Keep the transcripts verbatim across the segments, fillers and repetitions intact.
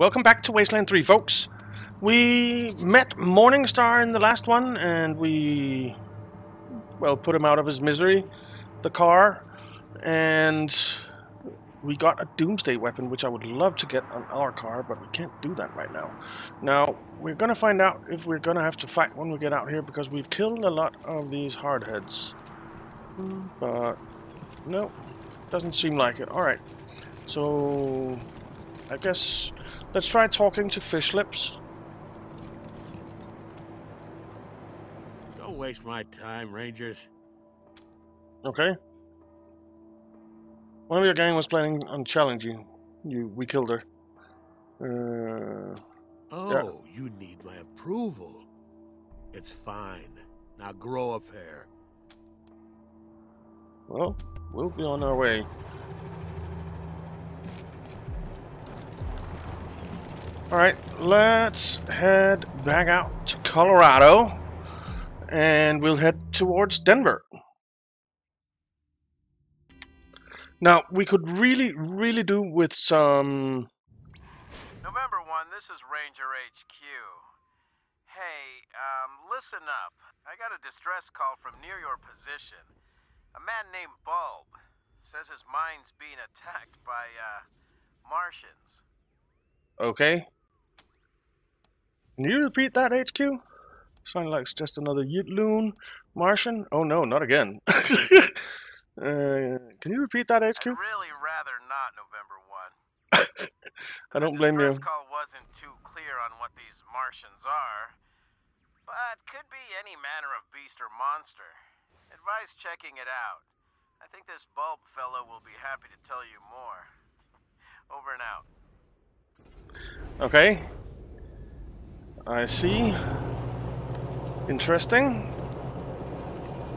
Welcome back to Wasteland three, folks. We met Morningstar in the last one, and we, well, put him out of his misery, the car, and we got a Doomsday weapon, which I would love to get on our car, but we can't do that right now. Now, we're going to find out if we're going to have to fight when we get out here, because we've killed a lot of these hardheads. But, no, doesn't seem like it. Alright, so I guess let's try talking to Fish Lips. Don't waste my time, Rangers. Okay. One of your gang was planning on challenging you. We killed her. Uh, oh, yeah. You need my approval. It's fine. Now grow a pair. Well, we'll be on our way. Alright, let's head back out to Colorado, and we'll head towards Denver. Now, we could really, really do with some... November first, this is Ranger H Q. Hey, um, listen up. I got a distress call from near your position. A man named Bulb says his mine's being attacked by, uh, Martians. Okay. Can you repeat that, H Q? Sounds like it's just another Yutloon Martian. Oh no, not again. uh, can you repeat that, H Q? I'd really rather not, November first. I don't blame you. The distress call wasn't too clear on what these Martians are, but could be any manner of beast or monster. Advise checking it out. I think this Bulb fellow will be happy to tell you more. Over and out. Okay. I see. Interesting.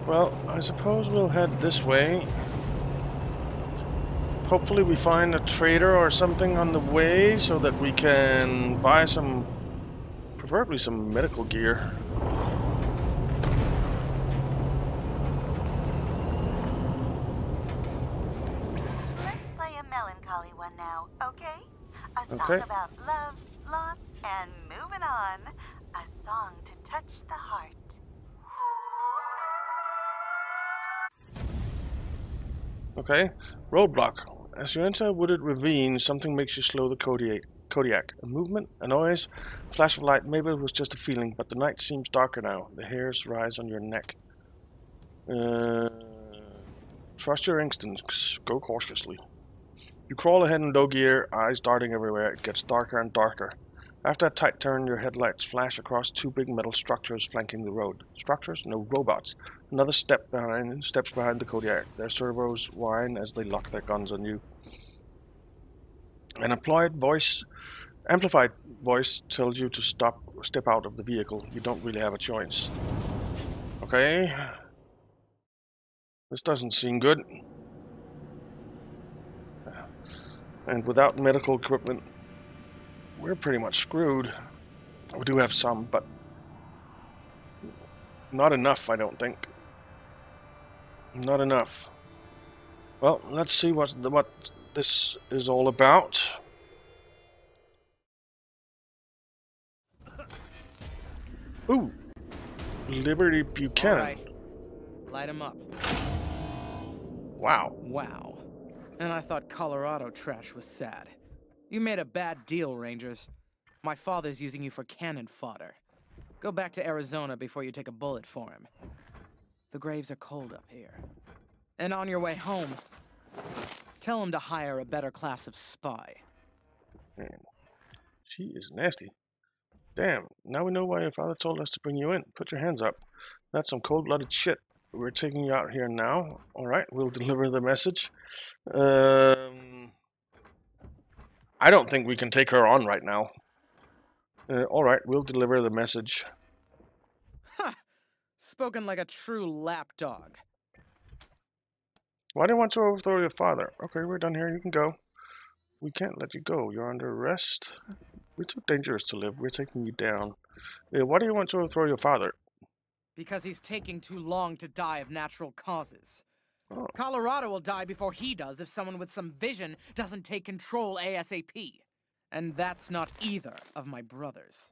Well, I suppose we'll head this way. Hopefully we find a trader or something on the way so that we can buy some, preferably some medical gear. Let's play a melancholy one now, okay? A song okay. about love, loss, and moving on. A song to touch the heart. Okay. Roadblock. As you enter a wooded ravine, something makes you slow the Kodiak. Kodiak. A movement, a noise, flash of light. Maybe it was just a feeling, but the night seems darker now. The hairs rise on your neck. Uh, trust your instincts. Go cautiously. You crawl ahead in low gear, eyes darting everywhere. It gets darker and darker. After a tight turn, your headlights flash across two big metal structures flanking the road. Structures? No, robots. Another step behind, steps behind the Kodiak. Their servos whine as they lock their guns on you. An amplified voice, amplified voice tells you to stop, step out of the vehicle. You don't really have a choice. Okay. This doesn't seem good. And without medical equipment, we're pretty much screwed. We do have some, but not enough, I don't think. Not enough. Well, let's see what the, what this is all about. Ooh, Liberty Buchanan. All right. Light him up. Wow. Wow. And I thought Colorado trash was sad. You made a bad deal, Rangers. My father's using you for cannon fodder. Go back to Arizona before you take a bullet for him. The graves are cold up here. And on your way home, tell him to hire a better class of spy. Man, she is nasty. Damn, now we know why your father told us to bring you in. Put your hands up. That's some cold-blooded shit. We're taking you out here now. All right, we'll deliver the message. Um, I don't think we can take her on right now. Uh, all right, we'll deliver the message. Ha! Spoken like a true lapdog. Why do you want to overthrow your father? Okay, we're done here. You can go. We can't let you go. You're under arrest. We're too dangerous to live. We're taking you down. Uh, why do you want to overthrow your father? Because he's taking too long to die of natural causes. Oh. Colorado will die before he does if someone with some vision doesn't take control ASAP. And that's not either of my brothers.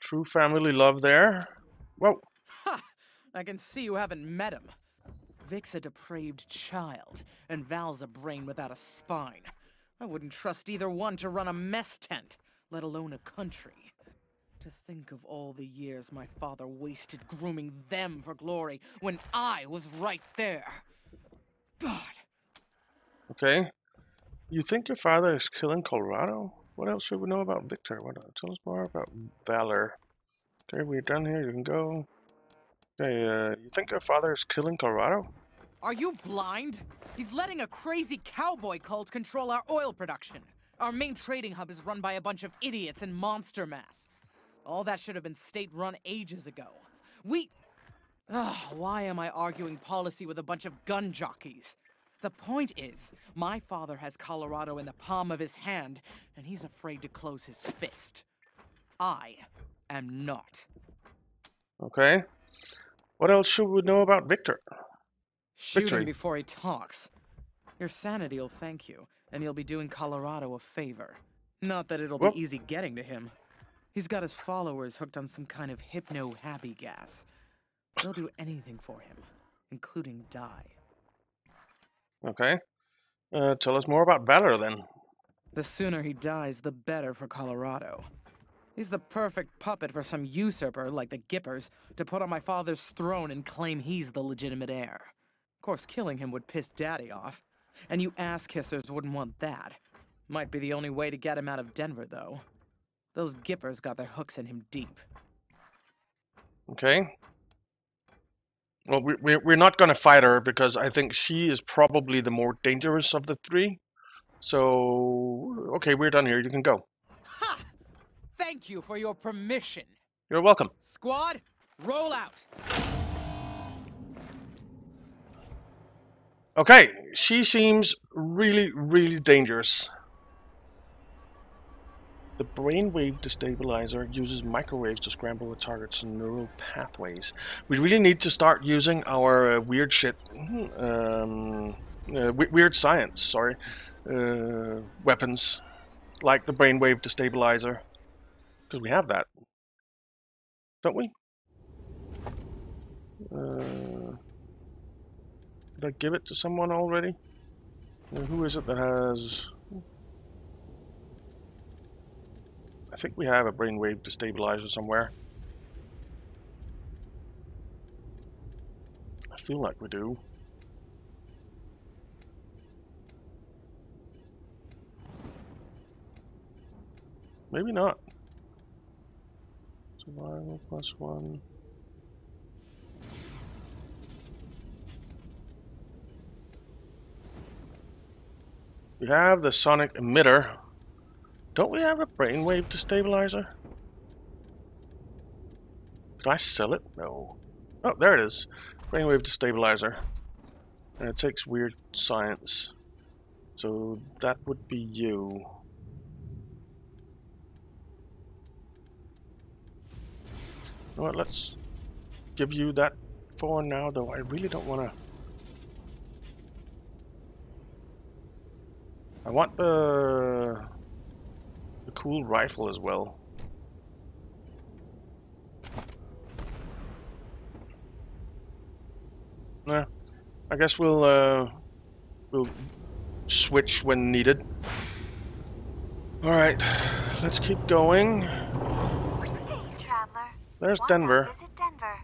True family love there. Whoa. Ha! I can see you haven't met him. Vic's a depraved child, and Val's a brain without a spine. I wouldn't trust either one to run a mess tent, let alone a country. To think of all the years my father wasted grooming them for glory when I was right there. God. Okay. You think your father is killing Colorado? What else should we know about Victor? What, tell us more about Valor. Okay, we're done here. You can go. Okay, uh, you think your father is killing Colorado? Are you blind? He's letting a crazy cowboy cult control our oil production. Our main trading hub is run by a bunch of idiots in monster masks. All that should have been state-run ages ago. We... Ugh, why am I arguing policy with a bunch of gun jockeys? The point is, my father has Colorado in the palm of his hand, and he's afraid to close his fist. I am not. Okay. What else should we know about Victor? Shoot Victory. him before he talks. Your sanity will thank you, and you'll be doing Colorado a favor. Not that it'll well. be easy getting to him. He's got his followers hooked on some kind of hypno-happy gas. They'll do anything for him, including die. Okay. Uh, tell us more about Valor, then. The sooner he dies, the better for Colorado. He's the perfect puppet for some usurper, like the Gippers, to put on my father's throne and claim he's the legitimate heir. Of course, killing him would piss Daddy off. And you ass-kissers wouldn't want that. Might be the only way to get him out of Denver, though. Those Gippers got their hooks in him deep. Okay. Well, we, we, we're not going to fight her, because I think she is probably the more dangerous of the three. So, okay, we're done here. You can go. Ha! Thank you for your permission. You're welcome. Squad, roll out. Okay, she seems really, really dangerous. The brainwave destabilizer uses microwaves to scramble a target's neural pathways. We really need to start using our uh, weird shit, um, uh, weird science, sorry, uh, weapons, like the brainwave destabilizer, because we have that, don't we? Uh, did I give it to someone already? Well, who is it that has... I think we have a brainwave destabilizer somewhere. I feel like we do. Maybe not. Survival plus one. We have the sonic emitter. Don't we have a brainwave destabilizer? Did I sell it? No. Oh, there it is. Brainwave destabilizer. And it takes weird science. So that would be you. You know what? Let's give you that for now, though. I really don't want to... I want the... A cool rifle as well. Nah, I guess we'll uh, we'll switch when needed. All right, let's keep going. Hey, traveler. There's Why Denver. Visit Denver,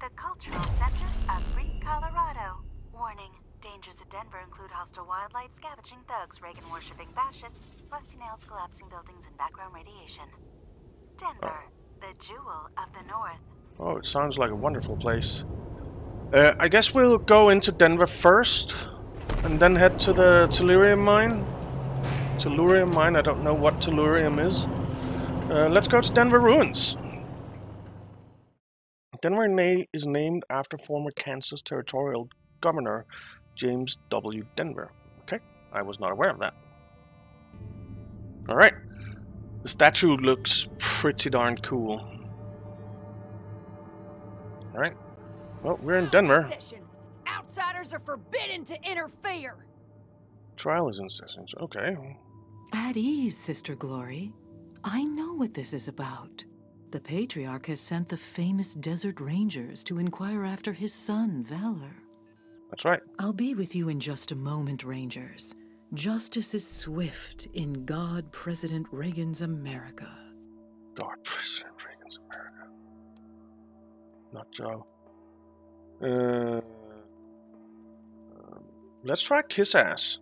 the cultural center of Free Colorado. Warning. Dangers of Denver include hostile wildlife, scavenging thugs, Reagan-worshipping fascists, rusty nails, collapsing buildings, and background radiation. Denver, oh. the jewel of the north. Oh, it sounds like a wonderful place. Uh, I guess we'll go into Denver first, and then head to the Tellurium Mine. Tellurium Mine, I don't know what Tellurium is. Uh, let's go to Denver Ruins. Denver na is named after former Kansas territorial governor James W. Denver. Okay, I was not aware of that. Alright. The statue looks pretty darn cool. Alright. Well, we're in Denver. Outsiders are forbidden to interfere. Trial is in sessions. Okay. At ease, Sister Glory. I know what this is about. The Patriarch has sent the famous Desert Rangers to inquire after his son, Valor. That's right. I'll be with you in just a moment, Rangers. Justice is swift in God President Reagan's America. God President Reagan's America. Not Joe. Uh, let's try kiss ass.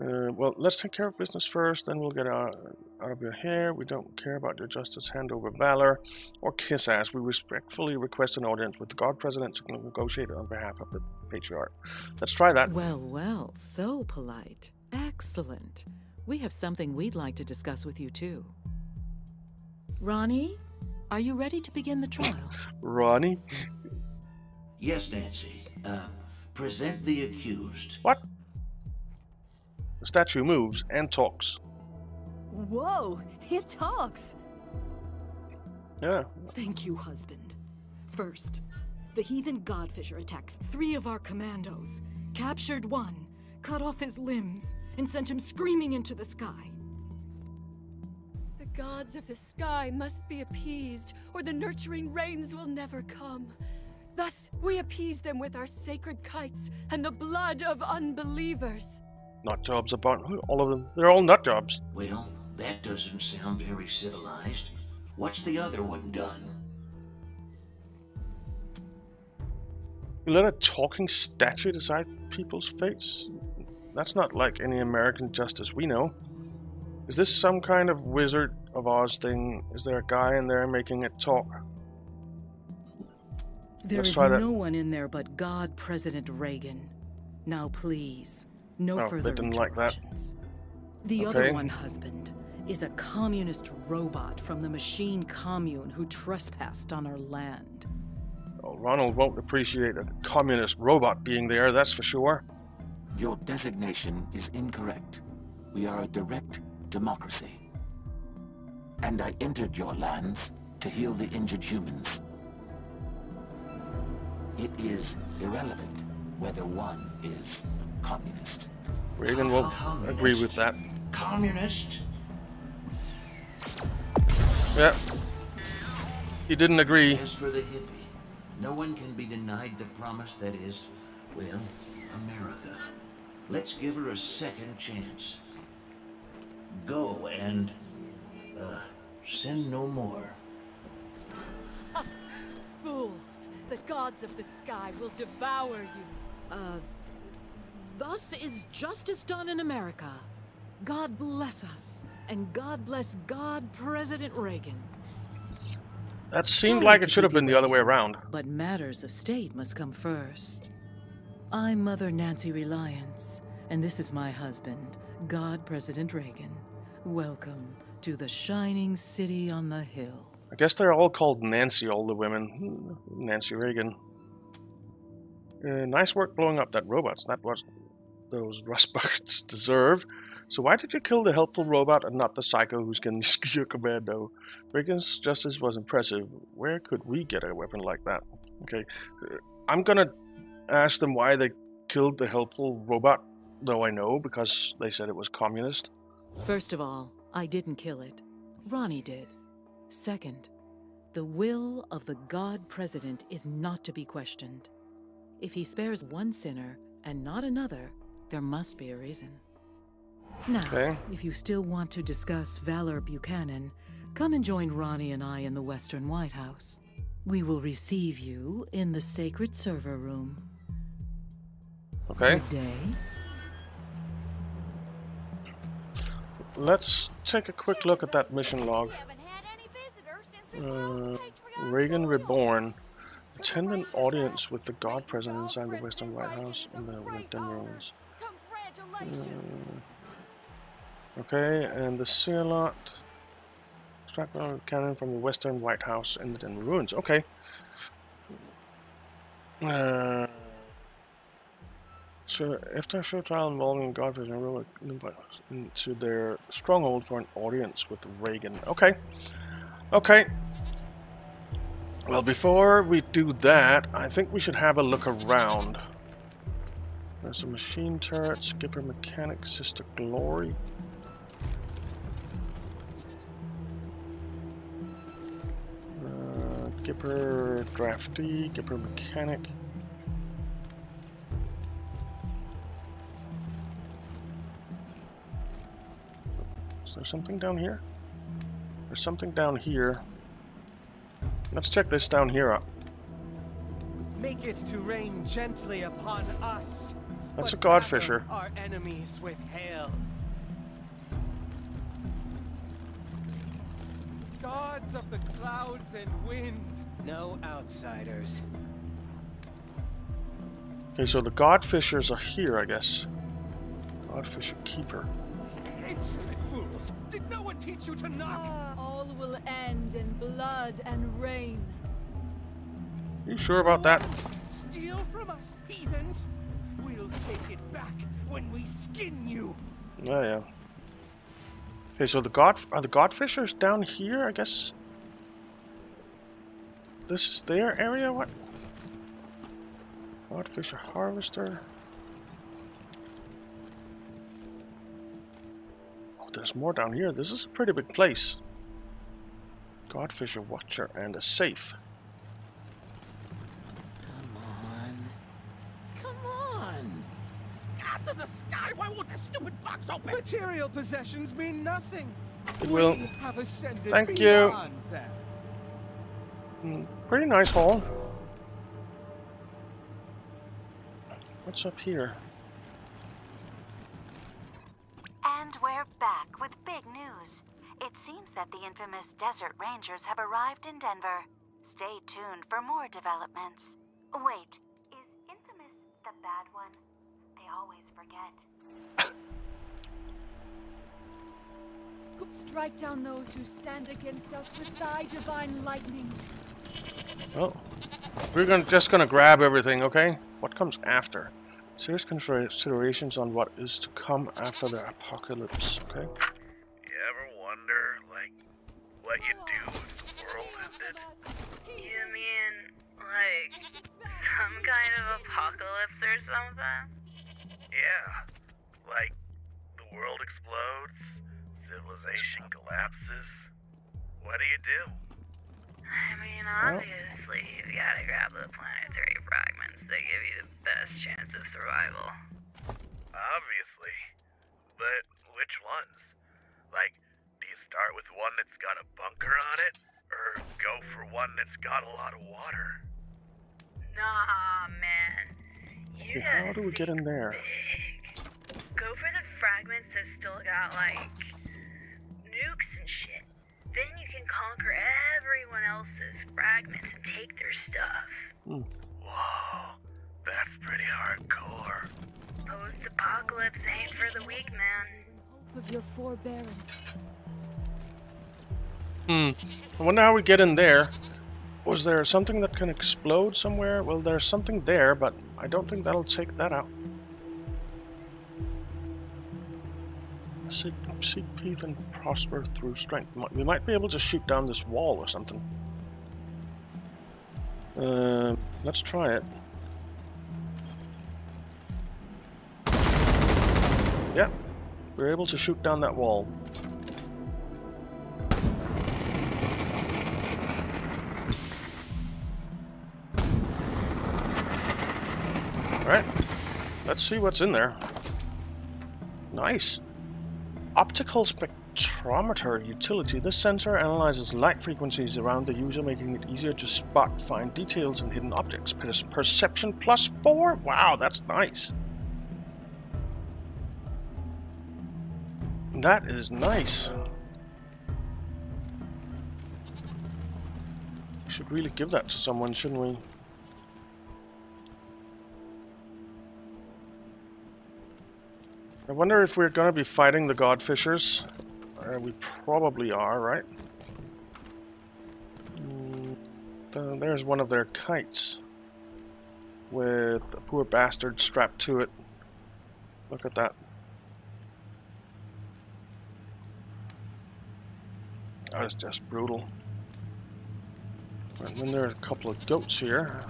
Uh, well, let's take care of business first, then we'll get out, out of your hair. We don't care about your justice, hand over Valor, or kiss ass. We respectfully request an audience with the God President to negotiate on behalf of the Patriarch. Let's try that. Well, well, so polite. Excellent. We have something we'd like to discuss with you, too. Ronnie, are you ready to begin the trial? Ronnie? Yes, Nancy. Uh, present the accused. What? The statue moves and talks. Whoa, it talks. Yeah. Thank you, husband. First, the heathen godfisher attacked three of our commandos, captured one, cut off his limbs, and sent him screaming into the sky. The gods of the sky must be appeased, or the nurturing rains will never come. Thus, we appease them with our sacred kites and the blood of unbelievers. Nut jobs about all of them. They're all nut jobs. Well, that doesn't sound very civilized. What's the other one done? You let a talking statue decide people's fates? That's not like any American justice we know. Is this some kind of Wizard of Oz thing? Is there a guy in there making it talk? There Let's is try that. no one in there but God President Reagan. Now please. No oh, further they didn't like that. The okay. other one, husband, is a communist robot from the machine commune who trespassed on our land. Oh, Ronald won't appreciate a communist robot being there, that's for sure. Your designation is incorrect. We are a direct democracy. And I entered your lands to heal the injured humans. It is irrelevant whether one is communist. Reagan won't communist. agree with that. Communist? Yeah. He didn't agree. As for the hippie, no one can be denied the promise that is, well, America. Let's give her a second chance. Go and uh, sin no more. Ha! Fools! The gods of the sky will devour you. Uh... Thus is justice done in America. God bless us, and God bless God President Reagan. That seemed like it should have been the other way around. But matters of state must come first. I'm Mother Nancy Reliance, and this is my husband, God President Reagan. Welcome to the shining city on the hill. I guess they're all called Nancy, all the women. Nancy Reagan. Uh, nice work blowing up that robot. That was... those rustbuckets deserve. So why did you kill the helpful robot and not the psycho who's going to your commando? Reagan's justice was impressive. Where could we get a weapon like that? Okay, I'm gonna ask them why they killed the helpful robot, though I know, because they said it was communist. First of all, I didn't kill it. Ronnie did. Second, the will of the God President is not to be questioned. If he spares one sinner and not another, there must be a reason. Now, okay. if you still want to discuss Valor Buchanan, come and join Ronnie and I in the Western White House. We will receive you in the sacred server room. Okay. Good day. Let's take a quick look at that mission log. Uh, Reagan Reborn. Attend an audience with the God President inside the Western White House in the Denver Ruins. Uh, okay, and the Sea Lot. Extract Valor Buchanan from the Western White House in the Denver Ruins. Okay. Uh, so, after a short trial involving God President Reagan, invite us into their stronghold for an audience with Reagan. Okay. Okay. Well, before we do that, I think we should have a look around. There's a machine turret, skipper mechanic, Sister Glory. Gipper draftee, Gipper mechanic. Is there something down here? There's something down here. Let's check this down here up. Make it to rain gently upon us. That's a godfisher. Our enemies with hail. Gods of the clouds and winds, no outsiders. Okay, so the godfishers are here, I guess. Godfisher keeper. Insolent fools! Did no one teach you to knock? Ah, all will end in blood and rain. You sure about that? Steal from us, heathens! We'll take it back when we skin you. Oh yeah. Okay, so the god are the godfishers down here, I guess. This is their area. What? Godfisher harvester. Oh, there's more down here. This is a pretty big place. Godfisher watcher and a safe. To the sky, why won't that stupid box open? Material possessions mean nothing. It will. Thank you. Mm, pretty nice haul. What's up here? And we're back with big news. It seems that the infamous Desert Rangers have arrived in Denver. Stay tuned for more developments. Wait, is infamous the bad one? Always forget. Strike down those who stand against us with thy divine lightning. Oh, we're gonna just gonna grab everything, okay? What comes after? Serious considerations on what is to come after the apocalypse, okay? You ever wonder, like, what you'd do if the world ended? You mean, like, some kind of apocalypse or something? Yeah, like, the world explodes, civilization collapses. What do you do? I mean, obviously, you've got to grab the planetary fragments that give you the best chance of survival. Obviously, but which ones? Like, do you start with one that's got a bunker on it, or go for one that's got a lot of water? Nah, man. Okay, how do we get in there? Go for the fragments that still got, like, nukes and shit. Then you can conquer everyone else's fragments and take their stuff. Mm. Whoa, that's pretty hardcore. Post-apocalypse ain't for the weak, man. Hope of your forbearance. Hmm. I wonder how we get in there. Was there something that can explode somewhere? Well, there's something there, but I don't think that'll take that out. Seek, seek peace and prosper through strength. We might be able to shoot down this wall or something. Uh, let's try it. Yeah, we're able to shoot down that wall. Alright, let's see what's in there. Nice. Optical spectrometer utility. This sensor analyzes light frequencies around the user, making it easier to spot, find details, and hidden objects. Perception plus four? Wow, that's nice. That is nice. We should really give that to someone, shouldn't we? I wonder if we're gonna be fighting the godfishers. Uh, we probably are, right? Mm, uh, there's one of their kites with a poor bastard strapped to it. Look at that. That is just brutal. And then there are a couple of goats here.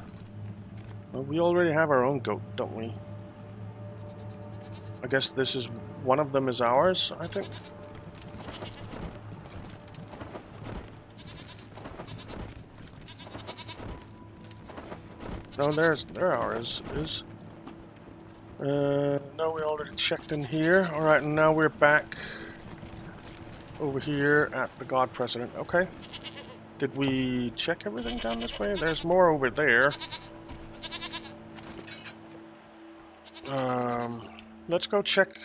Well, we already have our own goat, don't we? I guess this is one of them is ours, I think. No, there's there ours is. Uh, no, we already checked in here. All right, and now we're back over here at the God President. Okay. Did we check everything down this way? There's more over there. Um, let's go check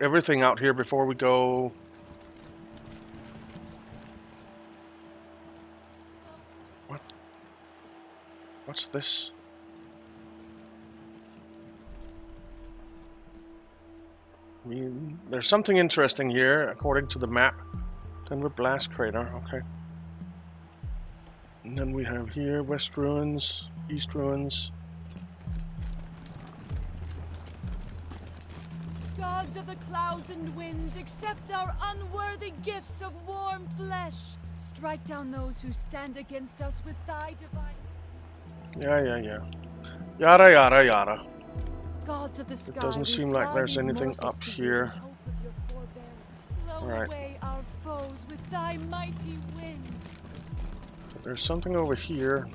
everything out here before we go. What? What's this? I mean, there's something interesting here, according to the map. Denver Blast Crater, okay. And then we have here, West Ruins, East Ruins. Gods of the clouds and winds, accept our unworthy gifts of warm flesh. Strike down those who stand against us with thy divine... Yeah, yeah, yeah. Yada, yada, yada. Gods of the sky, it doesn't seem like there's anything up here. All right. Away our foes with thy mighty winds. There's something over here.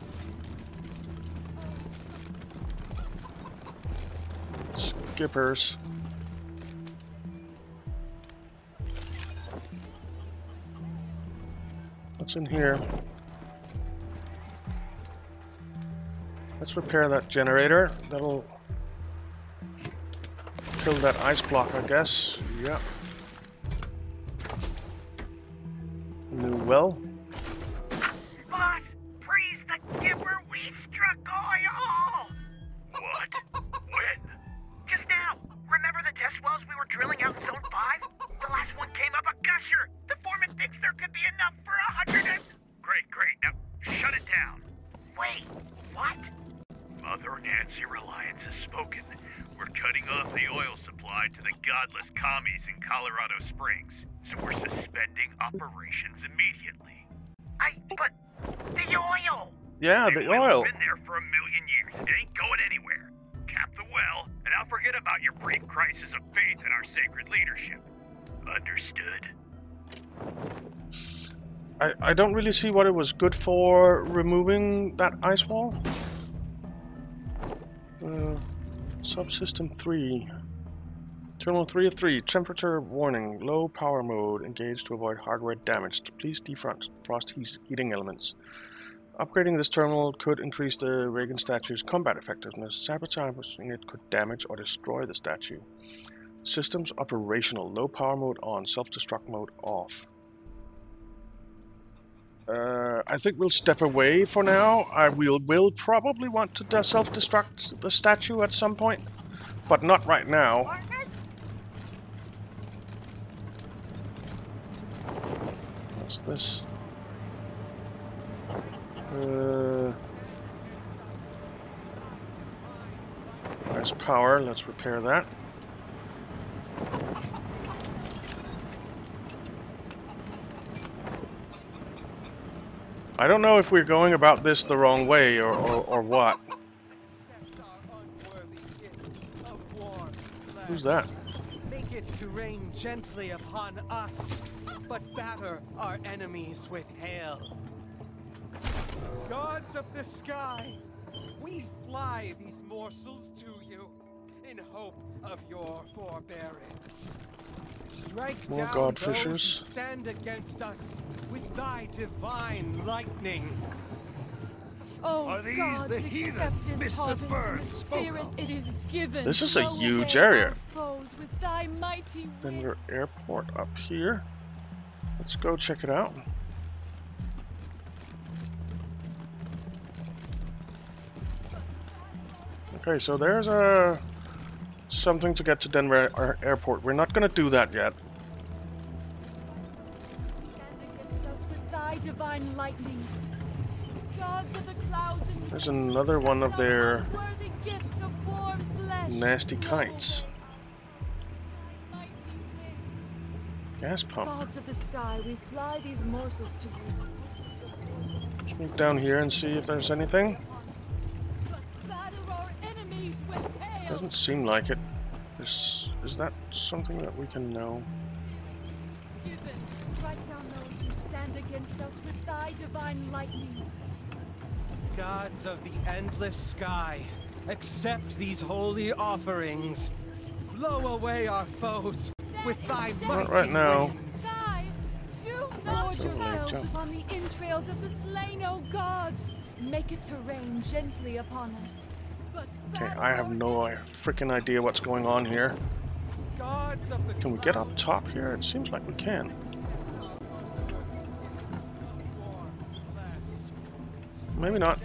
Gippers. What's in here? Let's repair that generator. That'll kill that ice block, I guess. Yep. New well. Yeah, the oil. It's been there for a million years. It ain't going anywhere. Cap the well, and I'll forget about your brief crisis of faith in our sacred leadership. Understood. I, I don't really see what it was good for, removing that ice wall. Uh, subsystem three. Terminal three of three. Temperature warning. Low power mode. Engage to avoid hardware damage. Please defrost heating elements. Upgrading this terminal could increase the Reagan statue's combat effectiveness. Sabotaging it could damage or destroy the statue. Systems operational. Low power mode on. Self-destruct mode off. Uh, I think we'll step away for now. I will, will probably want to self-destruct the statue at some point, but not right now. What's this? Uh, nice power, let's repair that. I don't know if we're going about this the wrong way or, or, or what. Who's that? Make it to rain gently upon us, but batter our enemies with hail. Gods of the sky, we fly these morsels to you in hope of your forbearance. Strike More down those who stand against us with thy divine lightning. Oh, are these gods, the heathens, Mister Burns? This is a huge area. Denver Airport up here. Let's go check it out. Okay, so there's a something to get to Denver Airport. We're not going to do that yet. There's another one of their nasty kites. Gas pump. Sneak down here and see if there's anything. Doesn't seem like it. Is, is that something that we can know? Strike down those who stand against us with thy divine lightning. Gods of the endless sky, accept these holy offerings. Blow away our foes with thy mighty winds. Not right now. Do not yourselves upon the entrails of the slain, O gods. Make it to rain gently upon us. But okay, I have no freaking idea what's going on here. Can we get up top here? It seems like we can. Maybe not.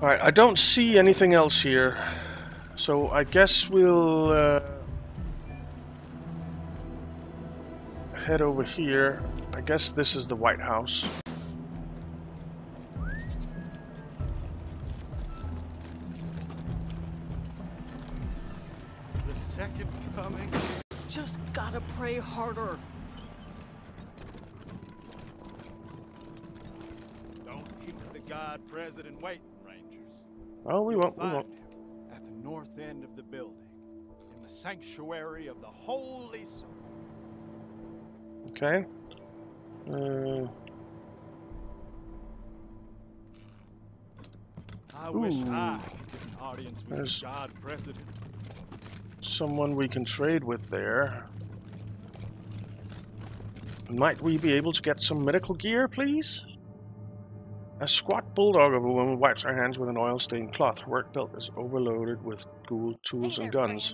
Alright, I don't see anything else here. So I guess we'll uh, head over here. I guess this is the White House. The second coming. Just gotta pray harder. Don't keep the God President waiting, Rangers. Oh, we won't. We won't. North end of the building, in the sanctuary of the Holy Soul. Okay. Uh. I wish I could get an audience with the God President. Someone we can trade with there. Might we be able to get some medical gear, please? A squat bulldog of a woman wipes her hands with an oil-stained cloth. Her work belt is overloaded with ghoul tools hey there, and guns.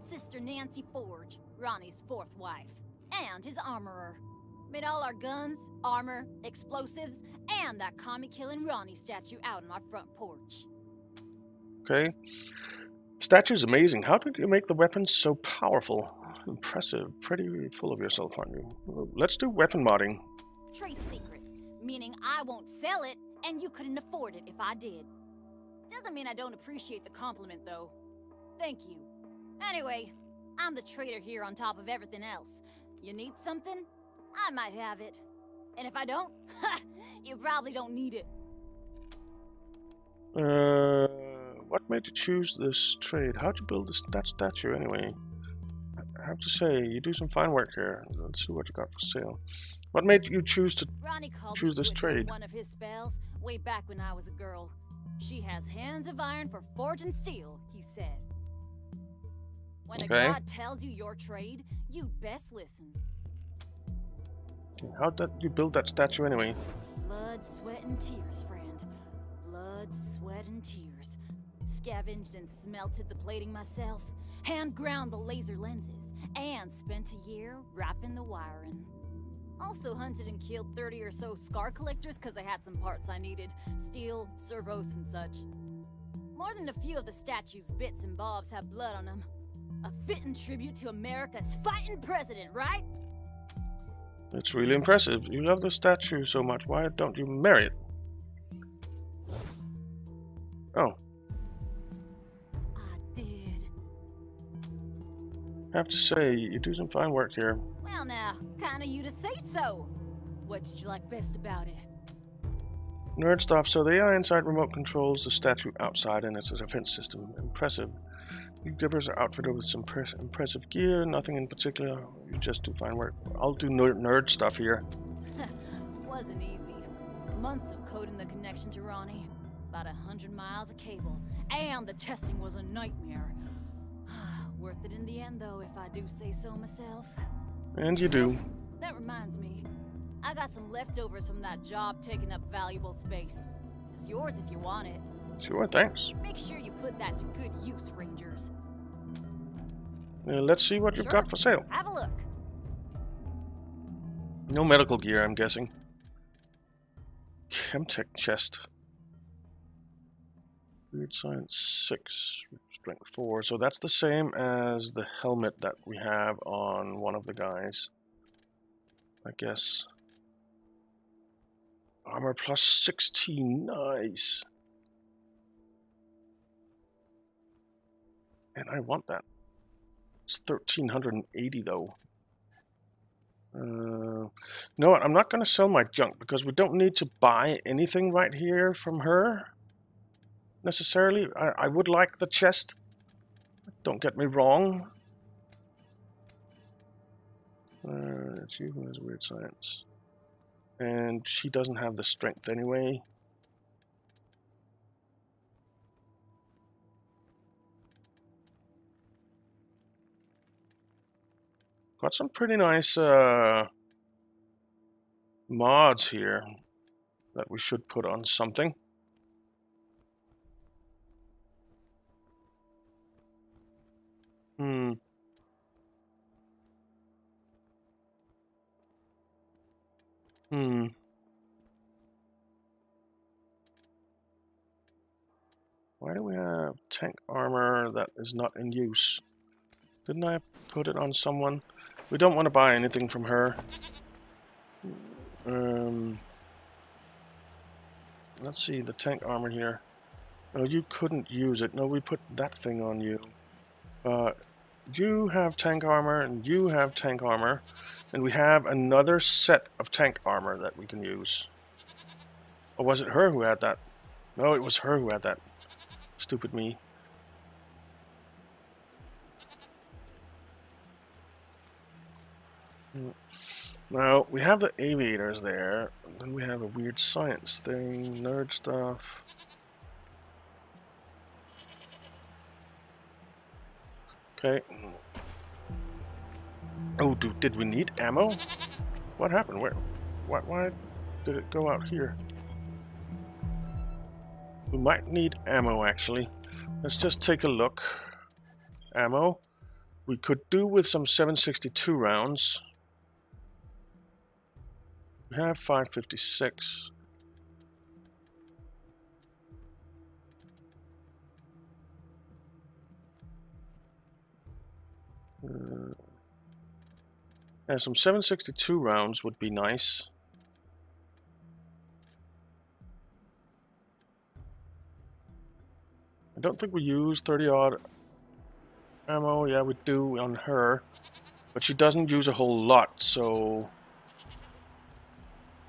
Friends. Sister Nancy Forge, Ronnie's fourth wife, and his armorer. Made all our guns, armor, explosives, and that commie-killing Ronnie statue out on our front porch. Okay. Statue's amazing. How did you make the weapons so powerful? Impressive. Pretty full of yourself, aren't you? Let's do weapon modding. Trade secret. Meaning I won't sell it, and you couldn't afford it if I did. Doesn't mean I don't appreciate the compliment, though. Thank you. Anyway, I'm the trader here on top of everything else. You need something? I might have it. And if I don't, ha, you probably don't need it. Uh, what made you choose this trade? How'd you build this that statue, anyway? I have to say, you do some fine work here. Let's see what you got for sale. What made you choose to choose this trade? One of his spells way back when I was a girl. She has hands of iron for forging steel, he said. When okay. a god tells you your trade, you best listen. How did you build that statue anyway? Blood, sweat, and tears, friend. Blood, sweat, and tears. Scavenged and smelted the plating myself. Hand ground the laser lenses, and spent a year wrapping the wiring. Also hunted and killed thirty or so scar collectors because I had some parts I needed. Steel, servos, and such. More than a few of the statue's bits and bobs have blood on them. A fitting tribute to America's fighting president, right? That's really impressive. You love the statue so much, why don't you marry it? Oh. I have to say, you do some fine work here. Well now, kinda you to say so. What did you like best about it? Nerd stuff. So the A I inside remote controls the statue outside and it's a defense system. Impressive. You Gippers are outfitted with some impressive gear, nothing in particular. You just do fine work. I'll do nerd, nerd stuff here. Wasn't easy. Months of coding the connection to Ronnie. About a hundred miles of cable. And the testing was a nightmare. Worth it in the end, though, if I do say so myself. And you do. That reminds me. I got some leftovers from that job taking up valuable space. It's yours if you want it. Sure, thanks. Make sure you put that to good use, Rangers. Now, let's see what you've sure. got for sale. Have a look. No medical gear, I'm guessing. Chemtech chest. Food science six. Strength four, so that's the same as the helmet that we have on one of the guys, I guess. Armor plus sixteen, nice. And I want that. It's thirteen eighty though. Uh, no, I'm not going to sell my junk because we don't need to buy anything right here from her. Necessarily, I, I would like the chest. Don't get me wrong. Uh, she has weird science. And she doesn't have the strength anyway. Got some pretty nice uh, mods here that we should put on something. Hmm. Hmm. Why do we have tank armor that is not in use? Didn't I put it on someone? We don't want to buy anything from her. Um, let's see, the tank armor here. Oh, you couldn't use it. No, we put that thing on you. Uh, you have tank armor, and you have tank armor. And we have another set of tank armor that we can use. Or was it her who had that? No, it was her who had that. Stupid me. Now, we have the aviators there, and then we have a weird science thing, nerd stuff. Okay. Oh, dude, did we need ammo? What happened? Where? Why, why did it go out here? We might need ammo, actually. Let's just take a look. Ammo. We could do with some seven sixty-two rounds. We have five fifty-six. Uh, and some seven sixty-two rounds would be nice. I don't think we use thirty odd ammo. Yeah, we do on her. But she doesn't use a whole lot, so...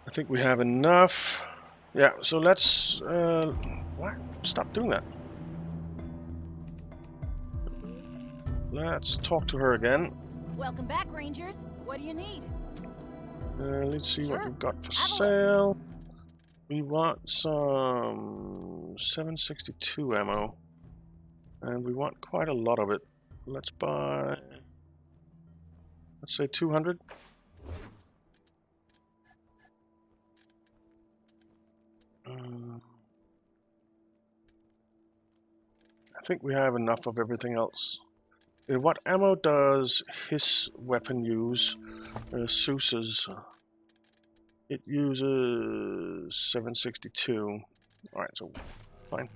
I think we have enough. Yeah, so let's... Uh, what? Stop doing that. Let's talk to her again. Welcome back, Rangers. What do you need? Uh, let's see sure. what we've got for sale. We want some seven sixty-two ammo. And we want quite a lot of it. Let's buy... Let's say two hundred. I think we have enough of everything else. What ammo does his weapon use? Uh, Sousa's. It uses seven sixty-two. Alright, so fine.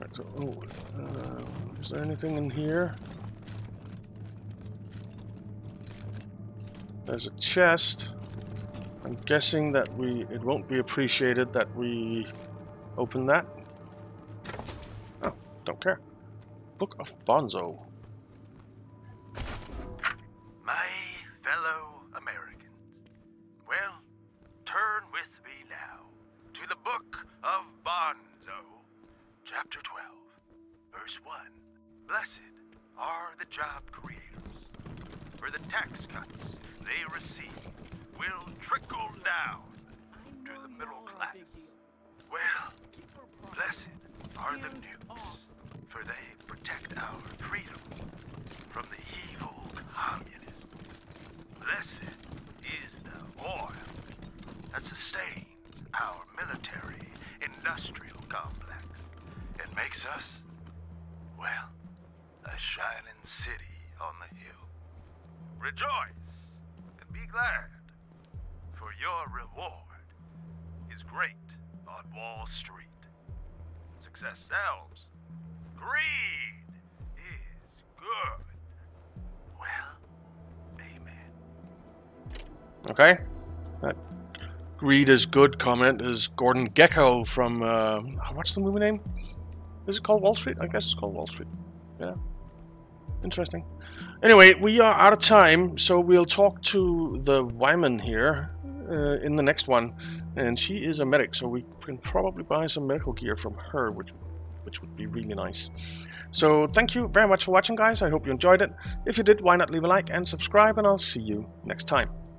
Alright, so, oh, uh, is there anything in here? There's a chest. I'm guessing that we it won't be appreciated that we open that. Oh, don't care. Book of Bonzo. My fellow Americans, well, turn with me now to the Book of Bonzo, chapter twelve, verse one. Blessed are the job creators, for the tax cuts they receive will trickle down to the middle class. Well, blessed are the nukes, for they protect our freedom from the evil communists. Blessed is the oil that sustains our military industrial complex and makes us, well, a shining city on the hill. Rejoice and be glad. For your reward is great on Wall Street. Success sells. Greed is good. Well, amen. Okay. That greed is good comment is Gordon Gekko from, uh, what's the movie name? Is it called Wall Street? I guess it's called Wall Street. Yeah. Interesting. Anyway, we are out of time, so we'll talk to the Wyman here. Uh, in the next one, and she is a medic, so we can probably buy some medical gear from her, which which would be really nice. So thank you very much for watching, guys. I hope you enjoyed it. If you did, why not leave a like and subscribe, and I'll see you next time.